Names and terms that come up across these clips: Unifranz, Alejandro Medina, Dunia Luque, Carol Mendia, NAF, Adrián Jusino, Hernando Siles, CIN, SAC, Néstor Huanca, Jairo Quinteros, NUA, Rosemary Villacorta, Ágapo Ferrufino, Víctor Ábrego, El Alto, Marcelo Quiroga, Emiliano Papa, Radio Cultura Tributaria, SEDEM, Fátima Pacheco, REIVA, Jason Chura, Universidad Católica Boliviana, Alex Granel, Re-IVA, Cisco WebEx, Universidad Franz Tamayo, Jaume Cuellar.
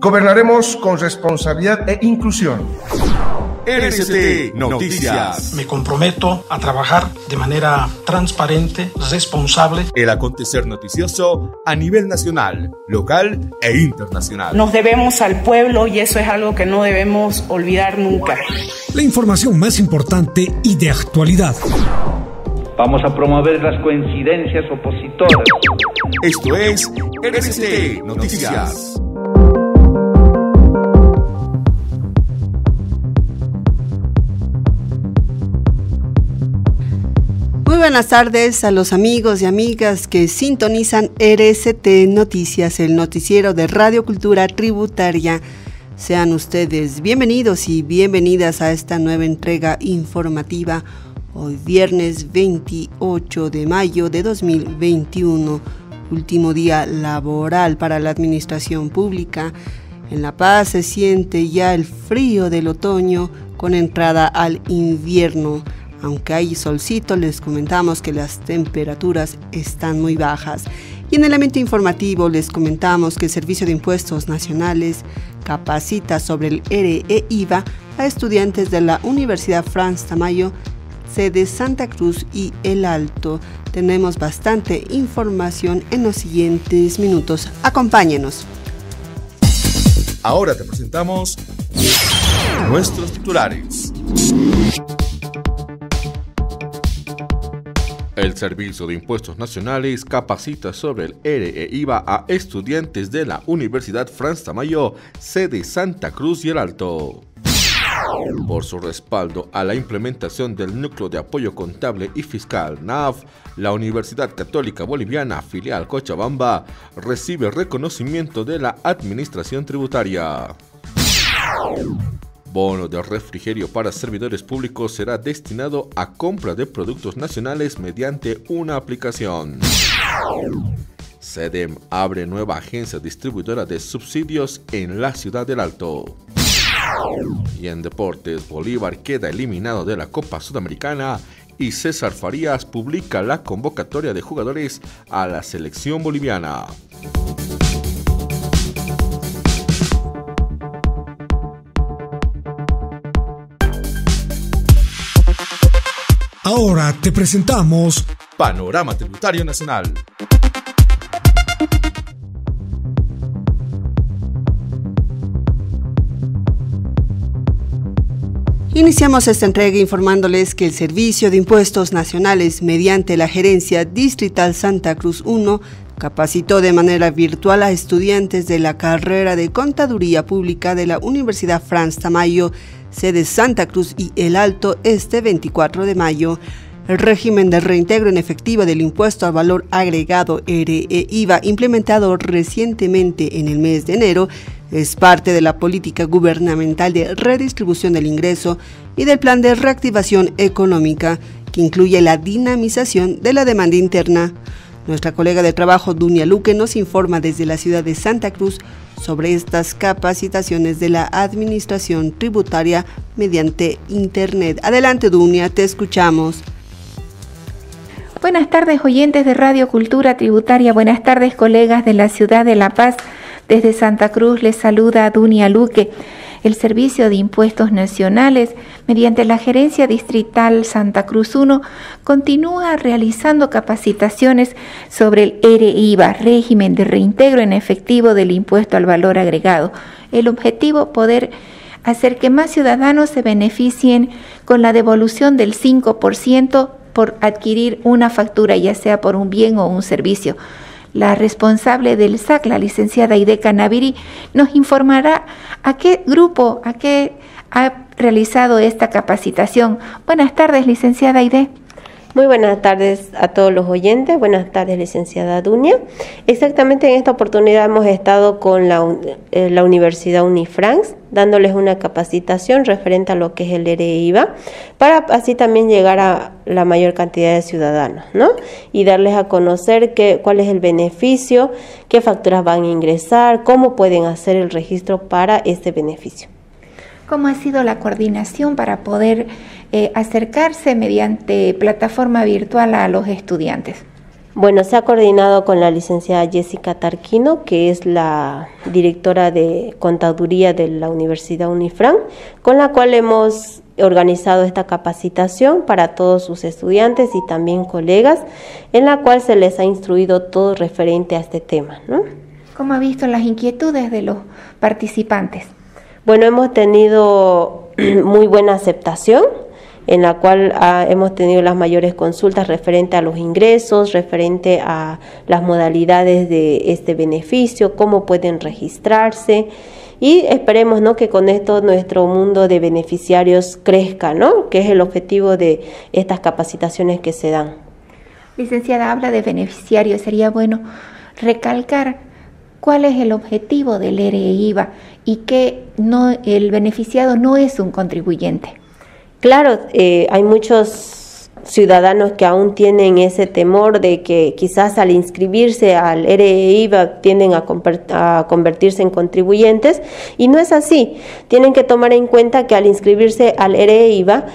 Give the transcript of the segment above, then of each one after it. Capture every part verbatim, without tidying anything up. Gobernaremos con responsabilidad e inclusión. R C T Noticias. Me comprometo a trabajar de manera transparente, responsable. El acontecer noticioso a nivel nacional, local e internacional. Nos debemos al pueblo y eso es algo que no debemos olvidar nunca. La información más importante y de actualidad. Vamos a promover las coincidencias opositoras. Esto es R C T Noticias. Muy buenas tardes a los amigos y amigas que sintonizan R C T Noticias, el noticiero de Radio Cultura Tributaria. Sean ustedes bienvenidos y bienvenidas a esta nueva entrega informativa, hoy viernes veintiocho de mayo de dos mil veintiuno, último día laboral para la administración pública. En La Paz se siente ya el frío del otoño con entrada al invierno. Aunque hay solcito, les comentamos que las temperaturas están muy bajas. Y en el ámbito informativo les comentamos que el Servicio de Impuestos Nacionales capacita sobre el R E I V A a estudiantes de la Universidad Franz Tamayo, sede Santa Cruz y El Alto. Tenemos bastante información en los siguientes minutos. Acompáñenos. Ahora te presentamos nuestros titulares. El Servicio de Impuestos Nacionales capacita sobre el R E I V A a estudiantes de la Universidad Franz Tamayo, sede Santa Cruz y El Alto. Por su respaldo a la implementación del Núcleo de Apoyo Contable y Fiscal N A F, la Universidad Católica Boliviana, filial Cochabamba, recibe reconocimiento de la Administración Tributaria. Bono de refrigerio para servidores públicos será destinado a compra de productos nacionales mediante una aplicación. SEDEM abre nueva agencia distribuidora de subsidios en la ciudad del Alto. Y en deportes, Bolívar queda eliminado de la Copa Sudamericana y César Farías publica la convocatoria de jugadores a la selección boliviana. Ahora te presentamos Panorama Tributario Nacional. Iniciamos esta entrega informándoles que el Servicio de Impuestos Nacionales, mediante la Gerencia Distrital Santa Cruz uno, capacitó de manera virtual a estudiantes de la carrera de Contaduría Pública de la Universidad Franz Tamayo, sede Santa Cruz y El Alto, este veinticuatro de mayo. El régimen de reintegro en efectivo del impuesto al valor agregado R E I V A, implementado recientemente en el mes de enero, es parte de la política gubernamental de redistribución del ingreso y del plan de reactivación económica, que incluye la dinamización de la demanda interna. Nuestra colega de trabajo, Dunia Luque, nos informa desde la ciudad de Santa Cruz sobre estas capacitaciones de la Administración Tributaria mediante Internet. Adelante, Dunia, te escuchamos. Buenas tardes, oyentes de Radio Cultura Tributaria. Buenas tardes, colegas de la ciudad de La Paz. Desde Santa Cruz les saluda Dunia Luque. El Servicio de Impuestos Nacionales, mediante la Gerencia Distrital Santa Cruz uno, continúa realizando capacitaciones sobre el R E I V A, régimen de reintegro en efectivo del impuesto al valor agregado. El objetivo, poder hacer que más ciudadanos se beneficien con la devolución del cinco por ciento por adquirir una factura, ya sea por un bien o un servicio. La responsable del S A C, la licenciada Aidé Canaviri, nos informará a qué grupo, a qué ha realizado esta capacitación. Buenas tardes, licenciada Aidé. Muy buenas tardes a todos los oyentes. Buenas tardes, licenciada Dunia. Exactamente en esta oportunidad hemos estado con la, eh, la Universidad Unifranz, dándoles una capacitación referente a lo que es el R E I V A, para así también llegar a la mayor cantidad de ciudadanos, ¿no? Y darles a conocer que, cuál es el beneficio, qué facturas van a ingresar, cómo pueden hacer el registro para este beneficio. ¿Cómo ha sido la coordinación para poder eh, acercarse mediante plataforma virtual a los estudiantes? Bueno, se ha coordinado con la licenciada Jessica Tarquino, que es la directora de Contaduría de la Universidad Unifranz, con la cual hemos organizado esta capacitación para todos sus estudiantes y también colegas, en la cual se les ha instruido todo referente a este tema, ¿no? ¿Cómo ha visto las inquietudes de los participantes? Bueno, hemos tenido muy buena aceptación, en la cual ah, hemos tenido las mayores consultas referente a los ingresos, referente a las modalidades de este beneficio, cómo pueden registrarse, y esperemos, ¿no?, que con esto nuestro mundo de beneficiarios crezca, ¿no?, que es el objetivo de estas capacitaciones que se dan. Licenciada, habla de beneficiarios, sería bueno recalcar cuál es el objetivo del R E I V A y que no, el beneficiado no es un contribuyente. Claro, eh, hay muchos ciudadanos que aún tienen ese temor de que quizás al inscribirse al R E I V A tienden a, a convertirse en contribuyentes, y no es así. Tienen que tomar en cuenta que al inscribirse al R E I V A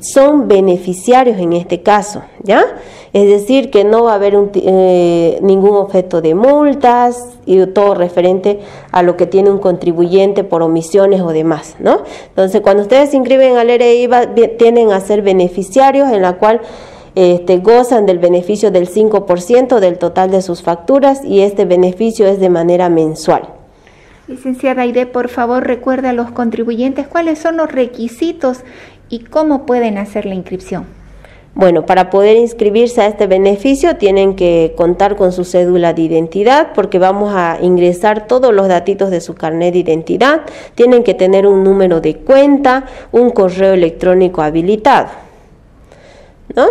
son beneficiarios en este caso, ¿ya? Es decir, que no va a haber un, eh, ningún objeto de multas y todo referente a lo que tiene un contribuyente por omisiones o demás, ¿no? Entonces, cuando ustedes se inscriben al R E I V A, tienden a ser beneficiarios, en la cual este, gozan del beneficio del cinco por ciento del total de sus facturas, y este beneficio es de manera mensual. Licenciada Aidé, por favor, recuerda a los contribuyentes cuáles son los requisitos y cómo pueden hacer la inscripción. Bueno, para poder inscribirse a este beneficio tienen que contar con su cédula de identidad, porque vamos a ingresar todos los datitos de su carnet de identidad. Tienen que tener un número de cuenta, un correo electrónico habilitado, ¿no?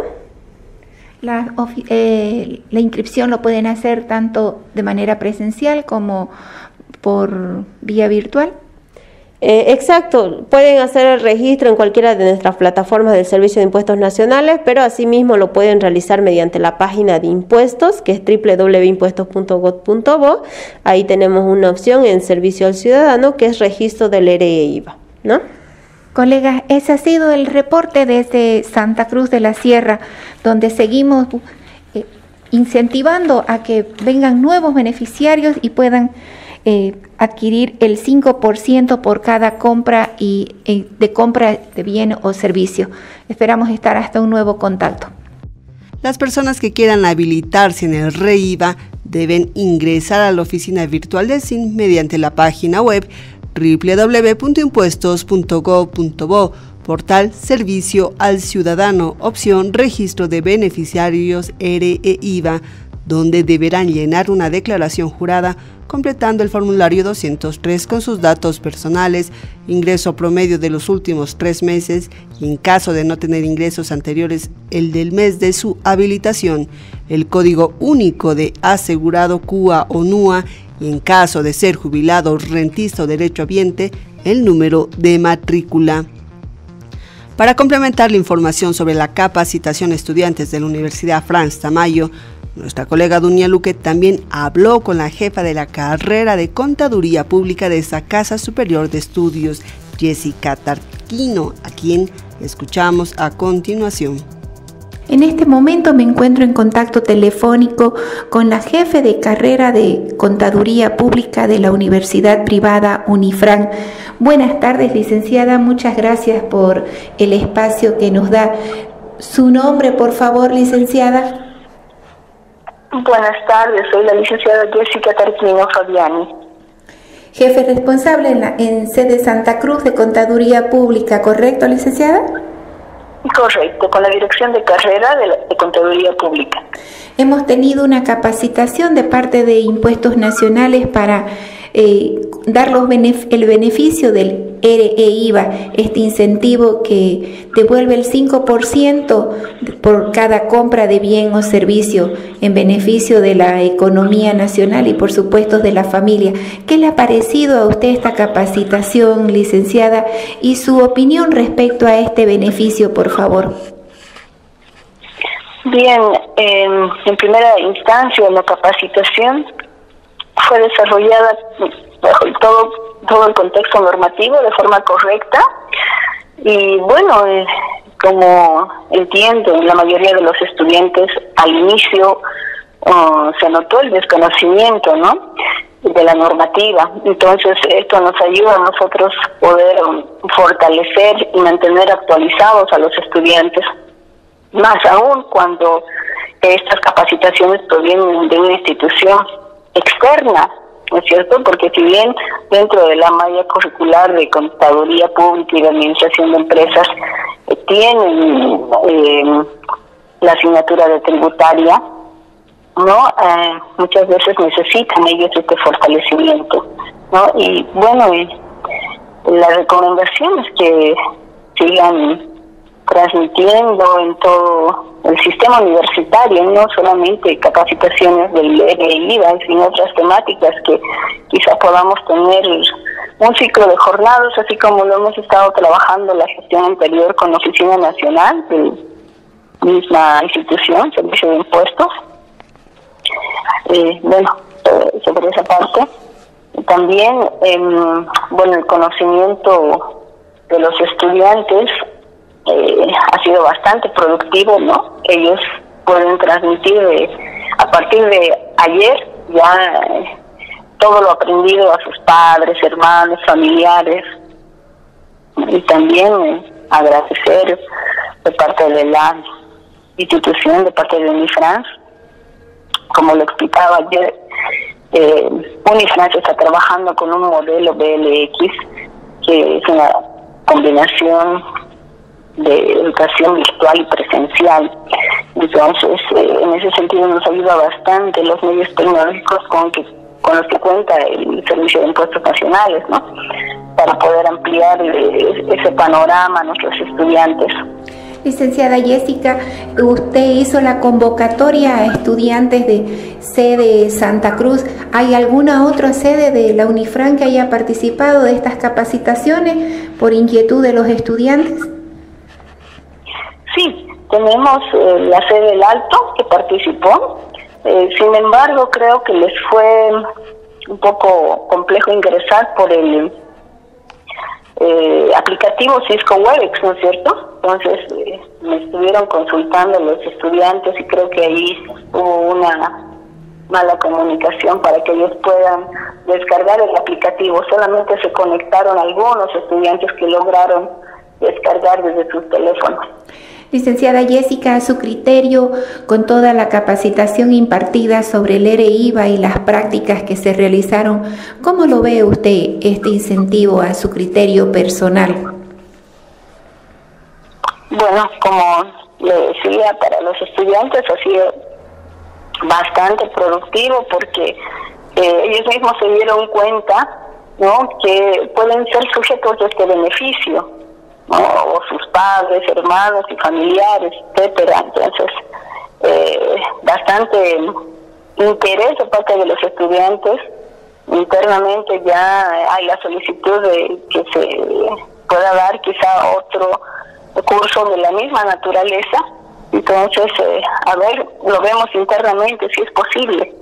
La, eh, la inscripción lo pueden hacer tanto de manera presencial como por vía virtual. Eh, exacto, pueden hacer el registro en cualquiera de nuestras plataformas del Servicio de Impuestos Nacionales, pero asimismo lo pueden realizar mediante la página de impuestos, que es doble u doble u doble u punto impuestos punto gob punto bo. Ahí tenemos una opción en Servicio al Ciudadano, que es registro del R E I V A, ¿no? Colegas, ese ha sido el reporte desde Santa Cruz de la Sierra, donde seguimos eh, incentivando a que vengan nuevos beneficiarios y puedan Eh, adquirir el cinco por ciento por cada compra y eh, de compra de bien o servicio. Esperamos estar hasta un nuevo contacto. Las personas que quieran habilitarse en el R E I V A deben ingresar a la oficina virtual del S I N mediante la página web doble u doble u doble u punto impuestos punto gob punto bo, portal Servicio al Ciudadano, opción Registro de Beneficiarios R E I V A, donde deberán llenar una declaración jurada completando el formulario doscientos tres con sus datos personales, ingreso promedio de los últimos tres meses y, en caso de no tener ingresos anteriores, el del mes de su habilitación, el código único de asegurado C U A o N U A y, en caso de ser jubilado, rentista o derechohabiente, el número de matrícula. Para complementar la información sobre la capacitación de estudiantes de la Universidad Franz Tamayo, nuestra colega Dunia Luque también habló con la jefa de la carrera de Contaduría Pública de esta Casa Superior de Estudios, Jessica Tarquino, a quien escuchamos a continuación. En este momento me encuentro en contacto telefónico con la jefe de carrera de Contaduría Pública de la Universidad Privada Unifranz. Buenas tardes, licenciada, muchas gracias por el espacio que nos da. Su nombre, por favor, licenciada. Buenas tardes, soy la licenciada Jessica Tarquino Fabiani. Jefe responsable en, la, en sede Santa Cruz de Contaduría Pública, ¿correcto, licenciada? Correcto, con la dirección de carrera de, la, de Contaduría Pública. Hemos tenido una capacitación de parte de Impuestos Nacionales para eh, dar los benef el beneficio del R E I V A, este incentivo que devuelve el cinco por ciento por cada compra de bien o servicio en beneficio de la economía nacional y, por supuesto, de la familia. ¿Qué le ha parecido a usted esta capacitación, licenciada, y su opinión respecto a este beneficio, por favor? Bien, en, en primera instancia la capacitación fue desarrollada bajo todo, todo el contexto normativo de forma correcta y, bueno, eh, como entiendo la mayoría de los estudiantes al inicio oh, se notó el desconocimiento, ¿no?, de la normativa. Entonces esto nos ayuda a nosotros poder fortalecer y mantener actualizados a los estudiantes, más aún cuando estas capacitaciones provienen de una institución externa, ¿no es cierto? Porque si bien dentro de la malla curricular de Contaduría Pública y de Administración de Empresas eh, tienen eh, la asignatura de tributaria, no eh, muchas veces necesitan ellos este fortalecimiento, ¿no? Y bueno, eh, la recomendación es que sigan transmitiendo en todo el sistema universitario, no solamente capacitaciones del Re-I V A, sino otras temáticas que quizás podamos tener un ciclo de jornadas, así como lo hemos estado trabajando la gestión anterior con la Oficina Nacional de misma institución, Servicio de Impuestos. Eh, bueno, eh, sobre esa parte. También, eh, bueno, el conocimiento de los estudiantes eh, ha sido bastante productivo, ¿no? Ellos pueden transmitir eh, a partir de ayer ya eh, todo lo aprendido a sus padres, hermanos, familiares, y también eh, agradecer de parte de la institución, de parte de Unifranz. Como lo explicaba ayer, eh, Unifranz está trabajando con un modelo B L X, que es una combinación de educación virtual y presencial. Entonces, eh, en ese sentido nos ayuda bastante los medios tecnológicos con, que, con los que cuenta el Servicio de Impuestos Nacionales, ¿no?, para poder ampliar eh, ese panorama a nuestros estudiantes. Licenciada Jessica, usted hizo la convocatoria a estudiantes de sede Santa Cruz. ¿Hay alguna otra sede de la Unifranz que haya participado de estas capacitaciones por inquietud de los estudiantes? Sí, tenemos eh, la sede del Alto que participó. Eh, sin embargo, creo que les fue un poco complejo ingresar por el Eh, aplicativo Cisco WebEx, ¿no es cierto? Entonces eh, me estuvieron consultando los estudiantes y creo que ahí hubo una mala comunicación para que ellos puedan descargar el aplicativo. Solamente se conectaron algunos estudiantes que lograron descargar desde sus teléfonos. Licenciada Jessica, a su criterio, con toda la capacitación impartida sobre el Re-I V A y las prácticas que se realizaron, ¿cómo lo ve usted este incentivo a su criterio personal? Bueno, como le decía, para los estudiantes ha sido bastante productivo porque eh, ellos mismos se dieron cuenta, ¿no?, que pueden ser sujetos de este beneficio, o sus padres, hermanos y familiares, etcétera. Entonces, eh, bastante interés por parte de los estudiantes. Internamente ya hay la solicitud de que se pueda dar quizá otro curso de la misma naturaleza. Entonces, eh, a ver, lo vemos internamente si es posible.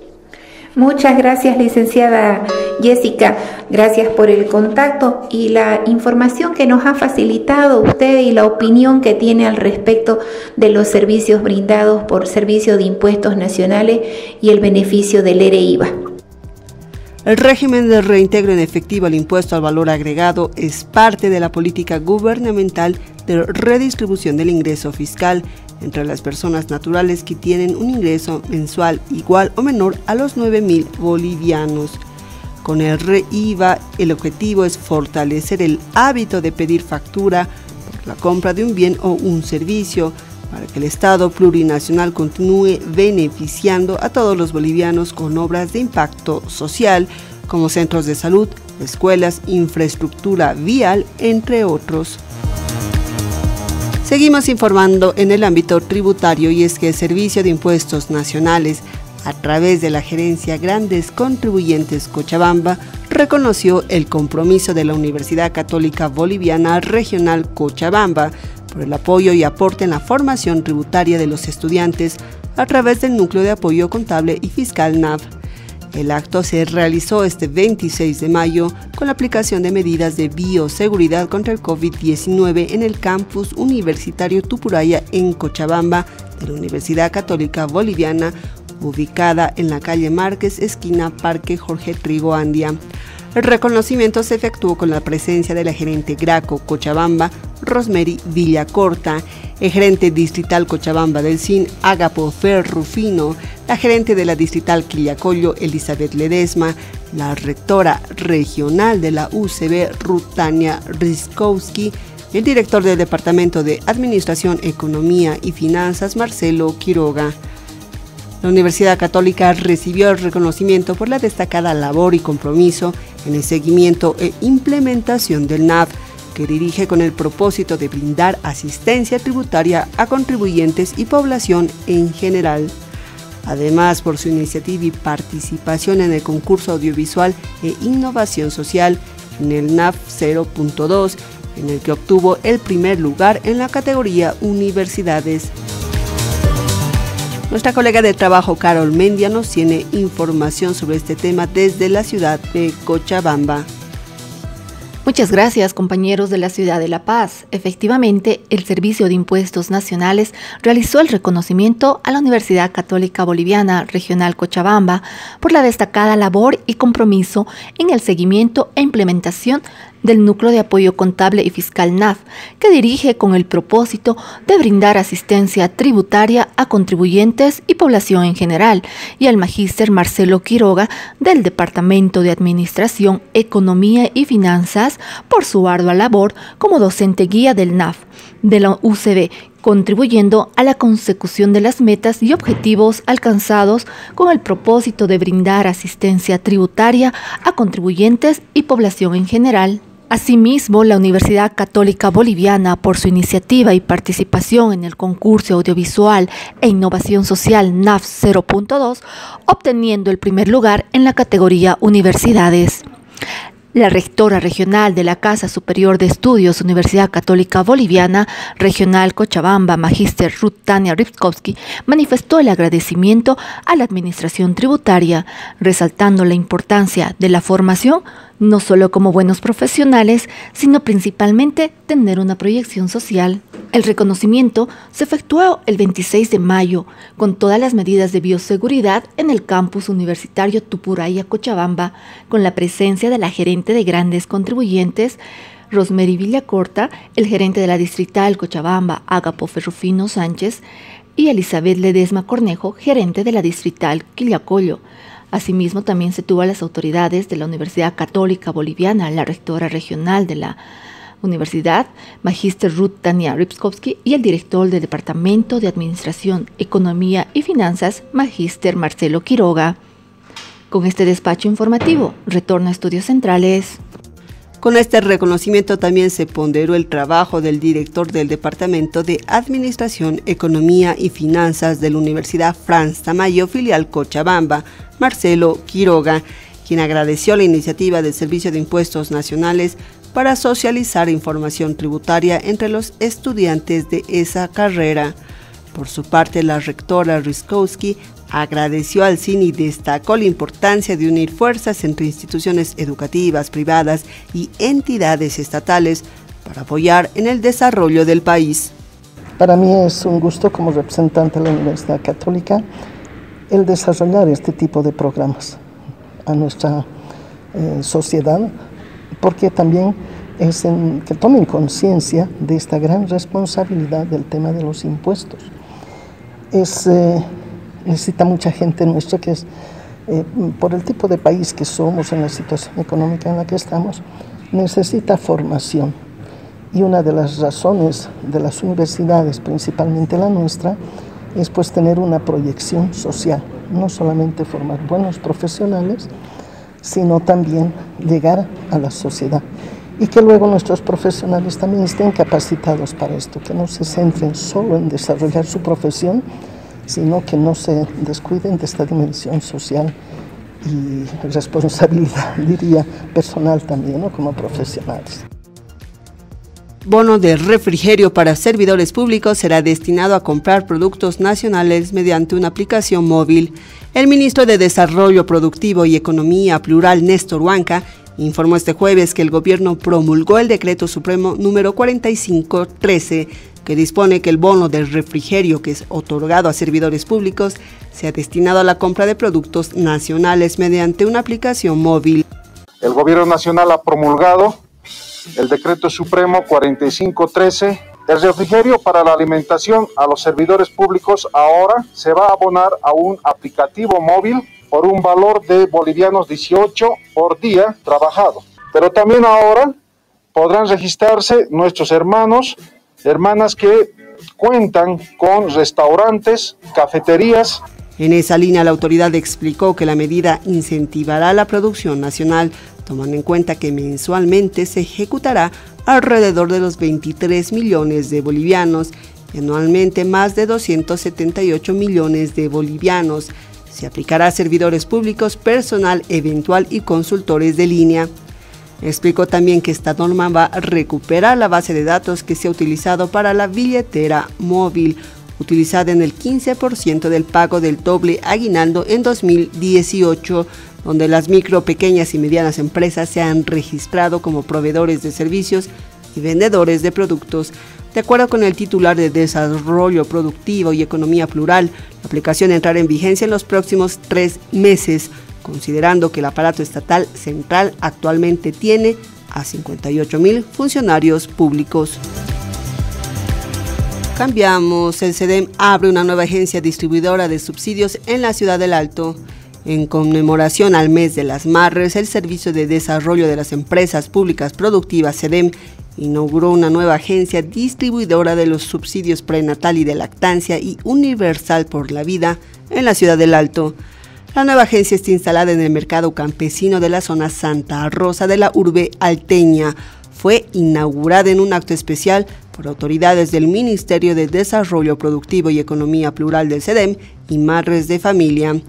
Muchas gracias, licenciada Jessica. Gracias por el contacto y la información que nos ha facilitado usted y la opinión que tiene al respecto de los servicios brindados por Servicio de Impuestos Nacionales y el beneficio del Re-I V A. El régimen del reintegro en efectivo al impuesto al valor agregado es parte de la política gubernamental de redistribución del ingreso fiscal entre las personas naturales que tienen un ingreso mensual igual o menor a los nueve mil bolivianos. Con el Re-I V A, el objetivo es fortalecer el hábito de pedir factura por la compra de un bien o un servicio para que el Estado plurinacional continúe beneficiando a todos los bolivianos con obras de impacto social como centros de salud, escuelas, infraestructura vial, entre otros. Seguimos informando en el ámbito tributario, y es que el Servicio de Impuestos Nacionales, a través de la Gerencia Grandes Contribuyentes Cochabamba, reconoció el compromiso de la Universidad Católica Boliviana Regional Cochabamba por el apoyo y aporte en la formación tributaria de los estudiantes a través del Núcleo de Apoyo Contable y Fiscal N A F. El acto se realizó este veintiséis de mayo con la aplicación de medidas de bioseguridad contra el COVID diecinueve en el campus universitario Tupuraya en Cochabamba de la Universidad Católica Boliviana, ubicada en la calle Márquez, esquina Parque Jorge Trigo Andia. El reconocimiento se efectuó con la presencia de la gerente Graco Cochabamba, Rosemary Villacorta, el gerente distrital Cochabamba del C I N, Ágapo Ferrufino, la gerente de la distrital Quillacollo, Elizabeth Ledesma, la rectora regional de la U C B, Ruth Tania Rizkowski, el director del Departamento de Administración, Economía y Finanzas, Marcelo Quiroga. La Universidad Católica recibió el reconocimiento por la destacada labor y compromiso en el seguimiento e implementación del N A F, que dirige con el propósito de brindar asistencia tributaria a contribuyentes y población en general. Además, por su iniciativa y participación en el concurso audiovisual e innovación social en el N A F cero punto dos, en el que obtuvo el primer lugar en la categoría Universidades. Nuestra colega de trabajo Carol Mendia nos tiene información sobre este tema desde la ciudad de Cochabamba. Muchas gracias, compañeros de la ciudad de La Paz. Efectivamente, el Servicio de Impuestos Nacionales realizó el reconocimiento a la Universidad Católica Boliviana Regional Cochabamba por la destacada labor y compromiso en el seguimiento e implementación del Núcleo de Apoyo Contable y Fiscal N A F, que dirige con el propósito de brindar asistencia tributaria a contribuyentes y población en general, y al magíster Marcelo Quiroga del Departamento de Administración, Economía y Finanzas por su ardua labor como docente guía del N A F de la U C B, contribuyendo a la consecución de las metas y objetivos alcanzados con el propósito de brindar asistencia tributaria a contribuyentes y población en general. Asimismo, la Universidad Católica Boliviana, por su iniciativa y participación en el concurso audiovisual e innovación social N A F cero punto dos, obteniendo el primer lugar en la categoría Universidades. La rectora regional de la Casa Superior de Estudios Universidad Católica Boliviana Regional Cochabamba, magíster Ruth Tania Rizkowski, manifestó el agradecimiento a la Administración Tributaria, resaltando la importancia de la formación, no solo como buenos profesionales, sino principalmente tener una proyección social. El reconocimiento se efectuó el veintiséis de mayo con todas las medidas de bioseguridad en el campus universitario Tupuraya, Cochabamba, con la presencia de la gerente de grandes contribuyentes, Rosemary Villacorta, el gerente de la distrital Cochabamba, Ágapo Ferrufino Sánchez, y Elizabeth Ledesma Cornejo, gerente de la distrital Quillacollo. Asimismo, también se tuvo a las autoridades de la Universidad Católica Boliviana, la rectora regional de la Universidad, magíster Ruth Tania Rizkowski, y el director del Departamento de Administración, Economía y Finanzas, magíster Marcelo Quiroga. Con este despacho informativo, retorno a Estudios Centrales. Con este reconocimiento también se ponderó el trabajo del director del Departamento de Administración, Economía y Finanzas de la Universidad Franz Tamayo, filial Cochabamba, Marcelo Quiroga, quien agradeció la iniciativa del Servicio de Impuestos Nacionales para socializar información tributaria entre los estudiantes de esa carrera. Por su parte, la rectora Rizkowski agradeció al C I N y destacó la importancia de unir fuerzas entre instituciones educativas, privadas y entidades estatales para apoyar en el desarrollo del país. Para mí es un gusto, como representante de la Universidad Católica, el desarrollar este tipo de programas a nuestra eh, sociedad, porque también es en, que tomen conciencia de esta gran responsabilidad del tema de los impuestos. Es... Eh, Necesita mucha gente nuestra que es, eh, por el tipo de país que somos, en la situación económica en la que estamos, necesita formación. Y una de las razones de las universidades, principalmente la nuestra, es pues tener una proyección social. No solamente formar buenos profesionales, sino también llegar a la sociedad. Y que luego nuestros profesionales también estén capacitados para esto, que no se centren solo en desarrollar su profesión, sino que no se descuiden de esta dimensión social y responsabilidad, diría, personal también, ¿no?, como profesionales. Bono de refrigerio para servidores públicos será destinado a comprar productos nacionales mediante una aplicación móvil. El ministro de Desarrollo Productivo y Economía Plural, Néstor Huanca, informó este jueves que el gobierno promulgó el decreto supremo número cuarenta y cinco trece, que dispone que el bono del refrigerio que es otorgado a servidores públicos sea destinado a la compra de productos nacionales mediante una aplicación móvil. El gobierno nacional ha promulgado el decreto supremo cuarenta y cinco trece. El refrigerio para la alimentación a los servidores públicos ahora se va a abonar a un aplicativo móvil por un valor de bolivianos dieciocho por día trabajado. Pero también ahora podrán registrarse nuestros hermanos, hermanas que cuentan con restaurantes, cafeterías. En esa línea, la autoridad explicó que la medida incentivará la producción nacional, tomando en cuenta que mensualmente se ejecutará alrededor de los veintitrés millones de bolivianos y anualmente más de doscientos setenta y ocho millones de bolivianos. Se aplicará a servidores públicos, personal eventual y consultores de línea. Explicó también que esta norma va a recuperar la base de datos que se ha utilizado para la billetera móvil, utilizada en el quince por ciento del pago del doble aguinaldo en dos mil dieciocho, donde las micro, pequeñas y medianas empresas se han registrado como proveedores de servicios y vendedores de productos. De acuerdo con el titular de Desarrollo Productivo y Economía Plural, la aplicación entrará en vigencia en los próximos tres meses, considerando que el aparato estatal central actualmente tiene a cincuenta y ocho mil funcionarios públicos. Cambiamos, el SEDEM abre una nueva agencia distribuidora de subsidios en la ciudad del Alto. En conmemoración al mes de las Madres, el Servicio de Desarrollo de las Empresas Públicas Productivas, SEDEM, inauguró una nueva agencia distribuidora de los subsidios prenatal y de lactancia y universal por la vida en la ciudad del Alto. La nueva agencia está instalada en el mercado campesino de la zona Santa Rosa de la urbe alteña. Fue inaugurada en un acto especial por autoridades del Ministerio de Desarrollo Productivo y Economía Plural del SEDEM y Madres de Familia.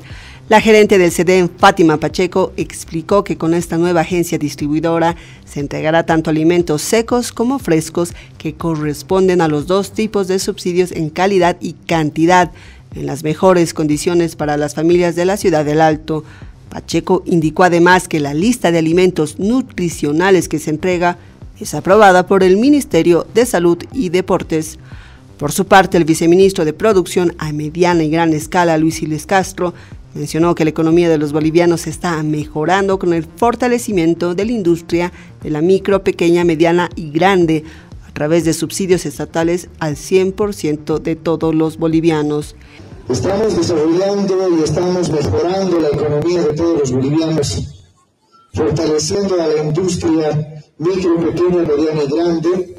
La gerente del SEDEM, Fátima Pacheco, explicó que con esta nueva agencia distribuidora se entregará tanto alimentos secos como frescos que corresponden a los dos tipos de subsidios en calidad y cantidad, en las mejores condiciones para las familias de la ciudad del Alto. Pacheco indicó además que la lista de alimentos nutricionales que se entrega es aprobada por el Ministerio de Salud y Deportes. Por su parte, el viceministro de Producción a Mediana y Gran Escala, Luis Siles Castro, mencionó que la economía de los bolivianos está mejorando con el fortalecimiento de la industria de la micro, pequeña, mediana y grande a través de subsidios estatales al cien por ciento de todos los bolivianos. Estamos desarrollando y estamos mejorando la economía de todos los bolivianos, fortaleciendo a la industria micro, pequeña, mediana y grande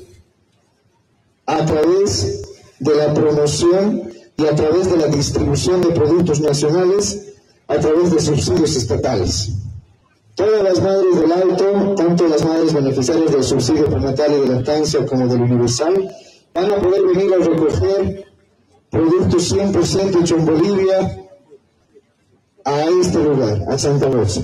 a través de la promoción y a través de la distribución de productos nacionales, a través de subsidios estatales. Todas las madres del Alto, tanto las madres beneficiarias del subsidio prenatal y de lactancia como del universal, van a poder venir a recoger productos cien por ciento hechos en Bolivia a este lugar, a Santa Rosa.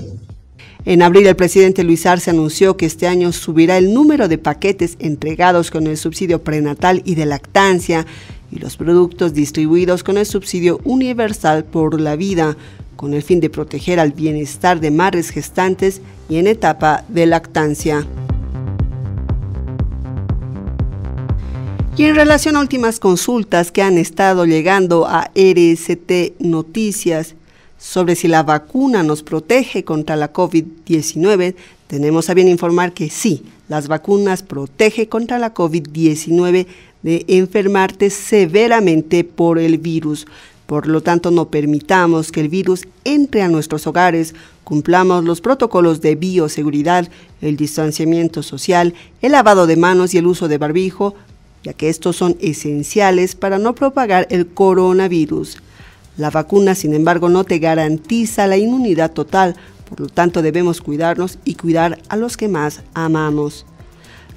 En abril, el presidente Luis Arce anunció que este año subirá el número de paquetes entregados con el subsidio prenatal y de lactancia y los productos distribuidos con el subsidio universal por la vida, con el fin de proteger al bienestar de madres gestantes y en etapa de lactancia. Y en relación a últimas consultas que han estado llegando a R C T Noticias sobre si la vacuna nos protege contra la COVID diecinueve, tenemos a bien informar que sí, las vacunas protegen contra la COVID diecinueve de enfermarte severamente por el virus. Por lo tanto, no permitamos que el virus entre a nuestros hogares. Cumplamos los protocolos de bioseguridad, el distanciamiento social, el lavado de manos y el uso de barbijo, ya que estos son esenciales para no propagar el coronavirus. La vacuna, sin embargo, no te garantiza la inmunidad total, por lo tanto debemos cuidarnos y cuidar a los que más amamos.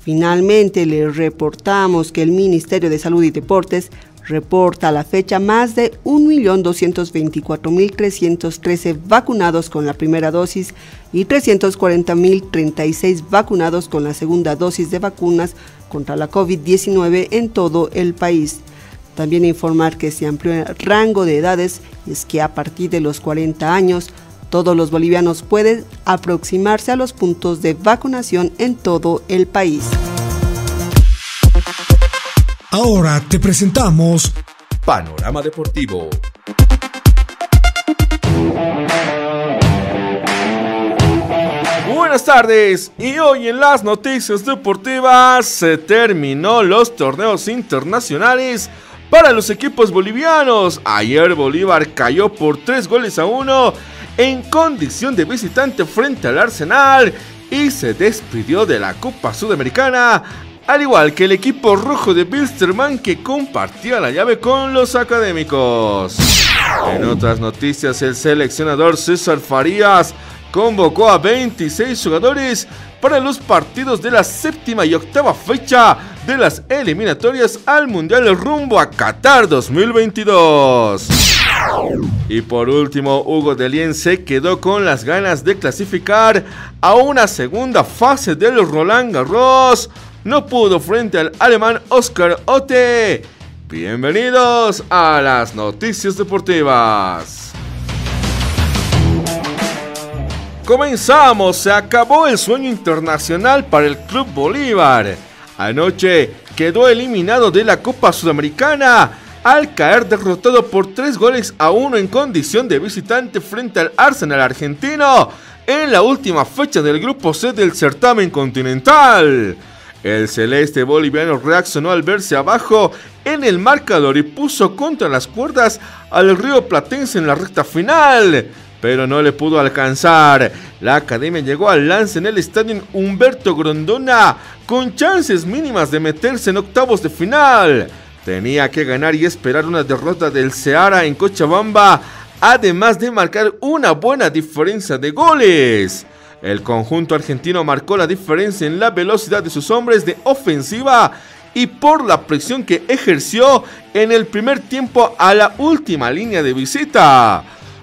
Finalmente, les reportamos que el Ministerio de Salud y Deportes reporta a la fecha más de un millón doscientos veinticuatro mil trescientos trece vacunados con la primera dosis y trescientos cuarenta mil treinta y seis vacunados con la segunda dosis de vacunas contra la COVID diecinueve en todo el país. También informar que se amplió el rango de edades, y es que a partir de los cuarenta años Todos los bolivianos pueden aproximarse a los puntos de vacunación en todo el país. Ahora te presentamos Panorama Deportivo. Buenas tardes, y hoy en las noticias deportivas se terminó los torneos internacionales para los equipos bolivianos. Ayer Bolívar cayó por tres goles a uno en condición de visitante frente al Arsenal y se despidió de la Copa Sudamericana, al igual que el equipo rojo de Wilstermann, que compartía la llave con los académicos. En otras noticias, el seleccionador César Farías convocó a veintiséis jugadores para los partidos de la séptima y octava fecha de las eliminatorias al Mundial rumbo a Qatar dos mil veintidós. Y por último, Hugo Dellien se quedó con las ganas de clasificar a una segunda fase del Roland Garros. No pudo frente al alemán Oscar Otte. Bienvenidos a las noticias deportivas. Comenzamos, se acabó el sueño internacional para el Club Bolívar. Anoche quedó eliminado de la Copa Sudamericana al caer derrotado por tres goles a uno en condición de visitante frente al Arsenal argentino en la última fecha del grupo C del certamen continental. El celeste boliviano reaccionó al verse abajo en el marcador y puso contra las cuerdas al rioplatense en la recta final, pero no le pudo alcanzar. La academia llegó al lance en el estadio Humberto Grondona con chances mínimas de meterse en octavos de final. Tenía que ganar y esperar una derrota del Ceará en Cochabamba, además de marcar una buena diferencia de goles. El conjunto argentino marcó la diferencia en la velocidad de sus hombres de ofensiva y por la presión que ejerció en el primer tiempo a la última línea de visita.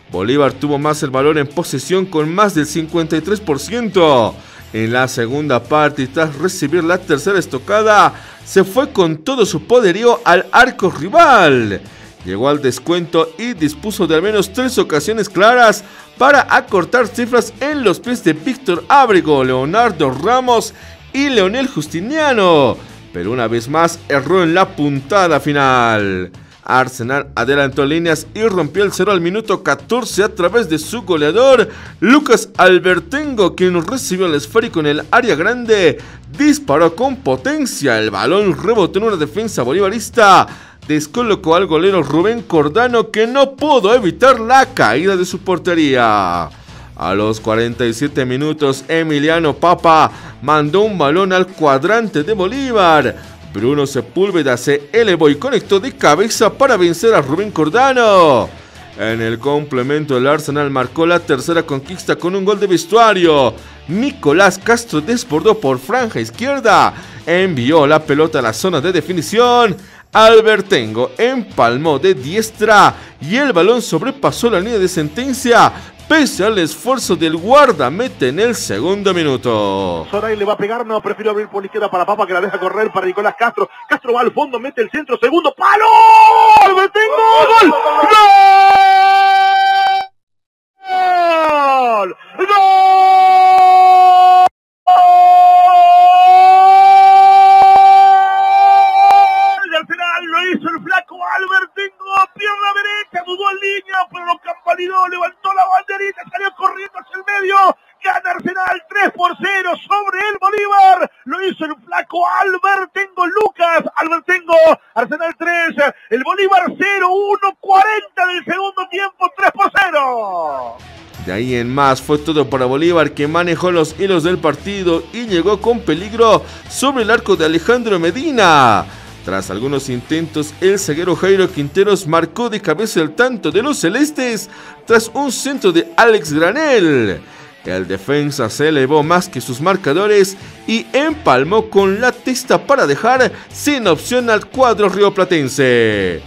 Bolívar tuvo más el valor en posesión con más del cincuenta y tres por ciento. En la segunda parte, y tras recibir la tercera estocada, se fue con todo su poderío al arco rival. Llegó al descuento y dispuso de al menos tres ocasiones claras para acortar cifras en los pies de Víctor Ábrego, Leonardo Ramos y Leonel Justiniano, pero una vez más erró en la puntada final. Arsenal adelantó líneas y rompió el cero al minuto catorce a través de su goleador Lucas Albertengo, quien recibió el esférico en el área grande, disparó con potencia, el balón rebotó en una defensa bolivarista, descolocó al golero Rubén Cordano, que no pudo evitar la caída de su portería. A los cuarenta y siete minutos, Emiliano Papa mandó un balón al cuadrante de Bolívar. Bruno Sepúlveda se elevó y conectó de cabeza para vencer a Rubén Cordano. En el complemento, el Arsenal marcó la tercera conquista con un gol de vestuario. Nicolás Castro desbordó por franja izquierda, envió la pelota a la zona de definición. Albertengo empalmó de diestra y el balón sobrepasó la línea de sentencia, pese al esfuerzo del guardameta en el segundo minuto. Soray le va a pegar, no, prefiero abrir por la izquierda para Papa, que la deja correr para Nicolás Castro. Castro va al fondo, mete el centro, segundo palo. ¡Albertengo! ¡Gol! ¡Gol! ¡Gol! Lo hizo el flaco Albertengo, pierna derecha, dudó en línea, pero lo campaniló, levantó la banderita, salió corriendo hacia el medio, gana Arsenal tres por cero sobre el Bolívar, lo hizo el flaco Albertengo, Lucas Albertengo, Arsenal tres, el Bolívar cero uno, cuarenta del segundo tiempo, tres por cero. De ahí en más fue todo para Bolívar, que manejó los hilos del partido y llegó con peligro sobre el arco de Alejandro Medina. Tras algunos intentos, el zaguero Jairo Quinteros marcó de cabeza el tanto de los celestes tras un centro de Alex Granel. El defensa se elevó más que sus marcadores y empalmó con la testa para dejar sin opción al cuadro rioplatense.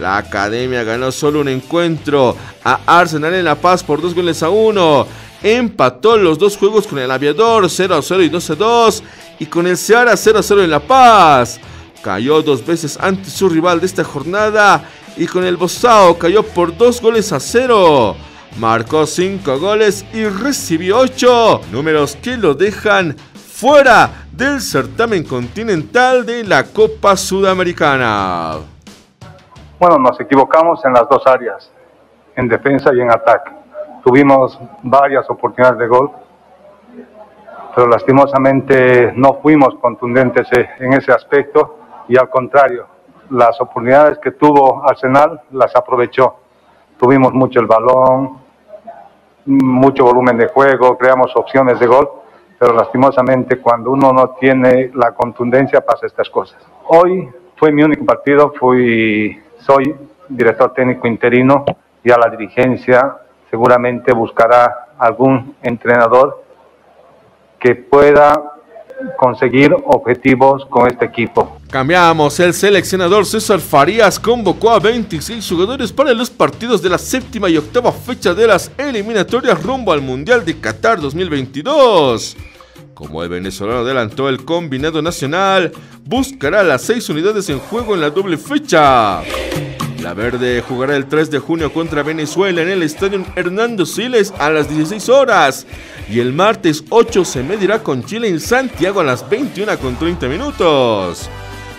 La academia ganó solo un encuentro a Arsenal en La Paz por dos goles a uno. Empató los dos juegos con el Aviador cero a cero y dos a dos y con el Ceará cero a cero en La Paz. Cayó dos veces ante su rival de esta jornada y con el Bozao cayó por dos goles a cero. marcó cinco goles y recibió ocho, números que lo dejan fuera del certamen continental de la Copa Sudamericana. Bueno, nos equivocamos en las dos áreas, en defensa y en ataque. Tuvimos varias oportunidades de gol, pero lastimosamente no fuimos contundentes en ese aspecto y al contrario, las oportunidades que tuvo Arsenal las aprovechó. Tuvimos mucho el balón, mucho volumen de juego, creamos opciones de gol, pero lastimosamente cuando uno no tiene la contundencia pasa estas cosas. Hoy fue mi único partido, fui, soy director técnico interino y a la dirigencia seguramente buscará algún entrenador que pueda conseguir objetivos con este equipo. Cambiamos. El seleccionador César Farías convocó a veintiséis jugadores para los partidos de la séptima y octava fecha de las eliminatorias rumbo al Mundial de Qatar dos mil veintidós. Como el venezolano adelantó, el combinado nacional buscará las seis unidades en juego en la doble fecha. La verde jugará el tres de junio contra Venezuela en el Estadio Hernando Siles a las dieciséis horas. Y el martes ocho se medirá con Chile en Santiago a las veintiuna con treinta minutos.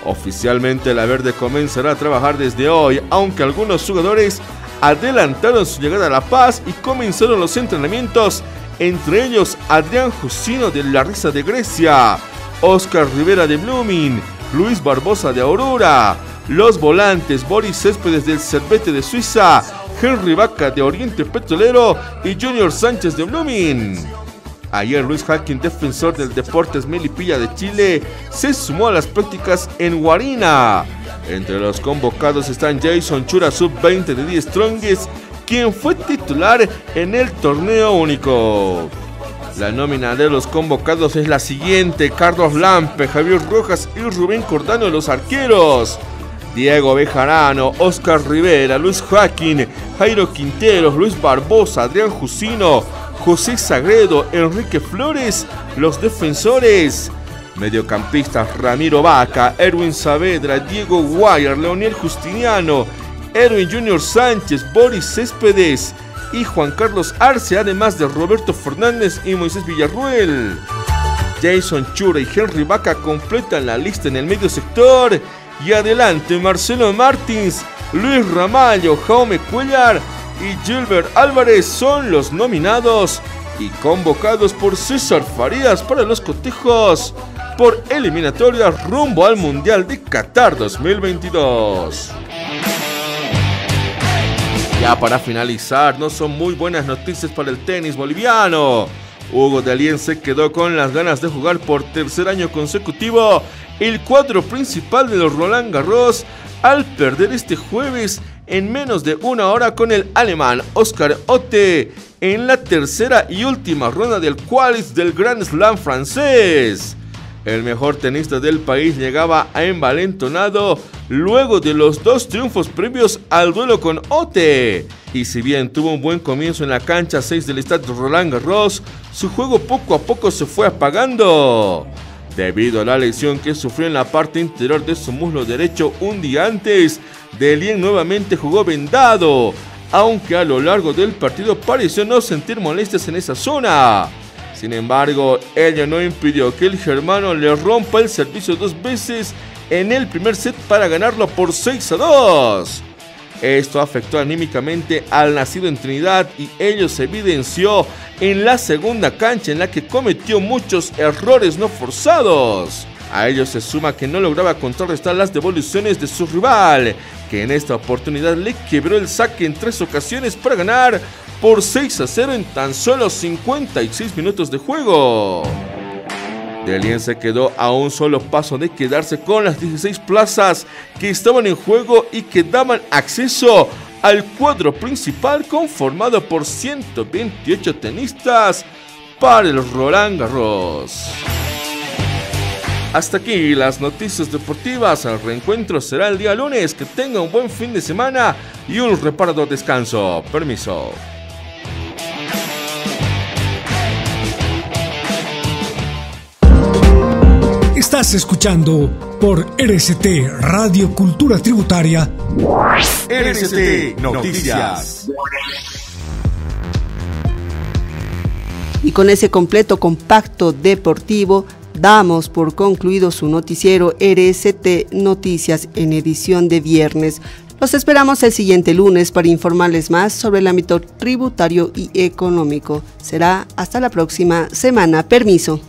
Oficialmente la verde comenzará a trabajar desde hoy, aunque algunos jugadores adelantaron su llegada a La Paz y comenzaron los entrenamientos, entre ellos Adrián Jusino de Larissa de Grecia, Oscar Rivera de Blooming, Luis Barbosa de Aurora, los volantes Boris Céspedes del Servette de Suiza, Henry Vaca de Oriente Petrolero y Junior Sánchez de Blooming. Ayer Luis Hacking, defensor del Deportes Melipilla de Chile, se sumó a las prácticas en Guarina. Entre los convocados están Jason Chura, sub veinte de Die Strongest, quien fue titular en el torneo único. La nómina de los convocados es la siguiente: Carlos Lampe, Javier Rojas y Rubén Cordano, los arqueros. Diego Bejarano, Oscar Rivera, Luis Joaquín, Jairo Quinteros, Luis Barbosa, Adrián Jusino, José Sagredo, Enrique Flores, los defensores. Mediocampistas Ramiro Vaca, Erwin Saavedra, Diego Guayar, Leonel Justiniano, Erwin Junior Sánchez, Boris Céspedes y Juan Carlos Arce, además de Roberto Fernández y Moisés Villarruel. Jason Chura y Henry Vaca completan la lista en el medio sector. Y adelante Marcelo Martins, Luis Ramallo, Jaume Cuellar y Gilbert Álvarez son los nominados y convocados por César Farías para los cotejos por eliminatorias rumbo al Mundial de Qatar dos mil veintidós. Ya para finalizar, no son muy buenas noticias para el tenis boliviano. Hugo Dellien se quedó con las ganas de jugar por tercer año consecutivo el cuadro principal del Roland Garros al perder este jueves en menos de una hora con el alemán Oscar Otte en la tercera y última ronda del qualis del Grand Slam francés. El mejor tenista del país llegaba a envalentonado luego de los dos triunfos previos al duelo con Otte. Y si bien tuvo un buen comienzo en la cancha seis del estadio Roland Garros, su juego poco a poco se fue apagando. Debido a la lesión que sufrió en la parte interior de su muslo derecho un día antes, Dellien nuevamente jugó vendado, aunque a lo largo del partido pareció no sentir molestias en esa zona. Sin embargo, ello no impidió que el germano le rompa el servicio dos veces en el primer set para ganarlo por seis a dos. Esto afectó anímicamente al nacido en Trinidad y ello se evidenció en la segunda cancha en la que cometió muchos errores no forzados. A ello se suma que no lograba contrarrestar las devoluciones de su rival, que en esta oportunidad le quebró el saque en tres ocasiones para ganar por seis a cero en tan solo cincuenta y seis minutos de juego. Dellien se quedó a un solo paso de quedarse con las dieciséis plazas que estaban en juego y que daban acceso al cuadro principal conformado por ciento veintiocho tenistas para el Roland Garros. Hasta aquí las noticias deportivas. El reencuentro será el día lunes. Que tenga un buen fin de semana y un reparado descanso. Permiso. Estás escuchando por R C T Radio Cultura Tributaria. R C T Noticias. Y con ese completo compacto deportivo damos por concluido su noticiero R C T Noticias en edición de viernes. Los esperamos el siguiente lunes para informarles más sobre el ámbito tributario y económico. Será hasta la próxima semana. Permiso.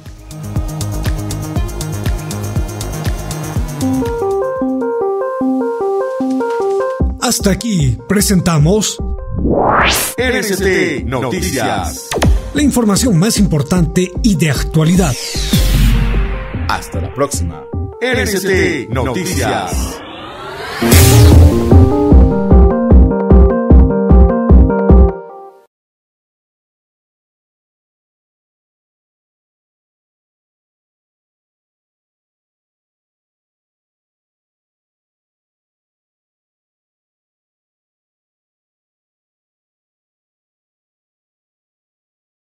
Hasta aquí presentamos R C T Noticias. La información más importante y de actualidad. Hasta la próxima. R C T Noticias.